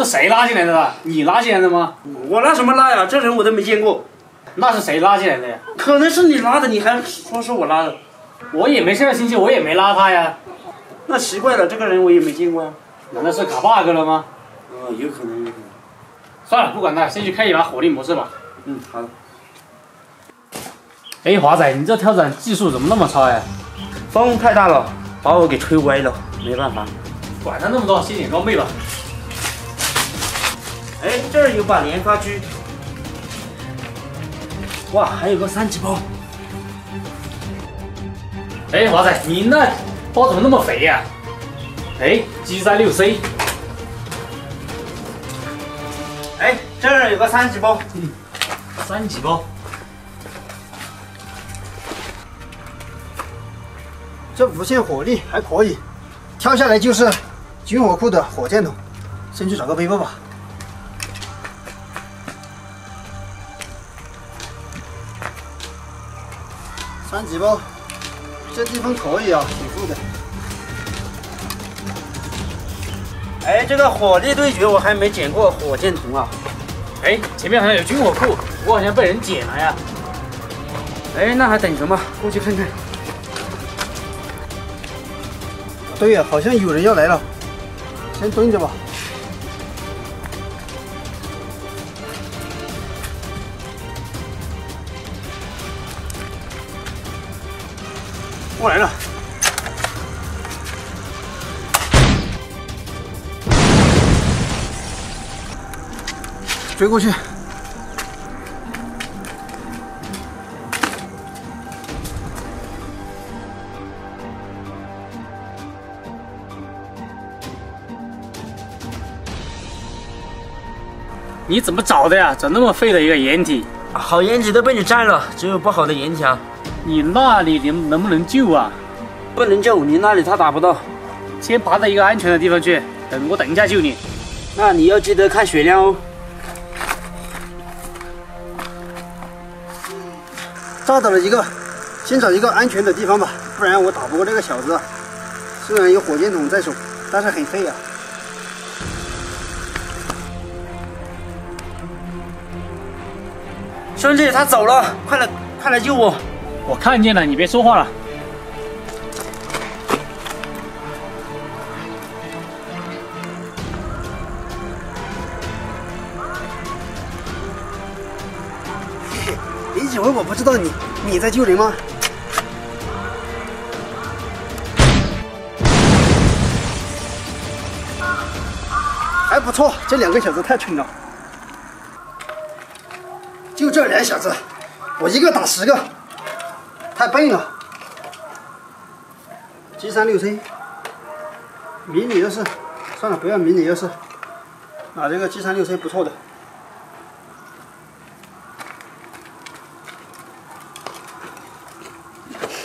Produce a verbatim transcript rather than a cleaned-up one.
这谁拉进来的呢？你拉进来的吗？我拉什么拉呀？这人我都没见过。那是谁拉进来的呀？可能是你拉的，你还说是我拉的？我也没下星期，我也没拉他呀。那奇怪了，这个人我也没见过呀。难道是卡 bug 了吗？哦，有可能，有可能。算了，不管他，先去开一把火力模式吧。嗯，好的。哎，华仔，你这跳伞技术怎么那么差呀？风太大了，把我给吹歪了，没办法。管他那么多，先点装备吧。 哎，这儿有把连发狙，哇，还有个三级包。哎，华仔，你那包怎么那么肥呀、啊？哎 ，G 三十六 C。哎，这儿有个三级包。嗯，三级包。这无限火力还可以，跳下来就是军火库的火箭筒。先去找个背包吧。 三级包，这地方可以啊，挺酷的。哎，这个火力对决我还没捡过火箭筒啊。哎，前面好像有军火库，我好像被人捡了呀。哎，那还等什么？过去看看。对呀、啊，好像有人要来了，先蹲着吧。过来了！追过去！你怎么找的呀？找那么废的一个掩体！好掩体都被你占了，只有不好的掩体啊！ 你那里能能不能救啊？不能救，你那里他打不到。先爬到一个安全的地方去，等我等一下救你。那你要记得看血量哦。炸到了一个，先找一个安全的地方吧，不然我打不过这个小子。虽然有火箭筒在手，但是很废啊。 兄弟，他走了，快来，快来救我！我看见了，你别说话了。嘿嘿，你以为我不知道你你在救人吗？还不错，这两个小子太蠢了。 就这两小子，我一个打十个，太笨了。G 三十六 C， 迷你二四，算了，不要迷你二四，拿这个 G 三十六 C 不错的。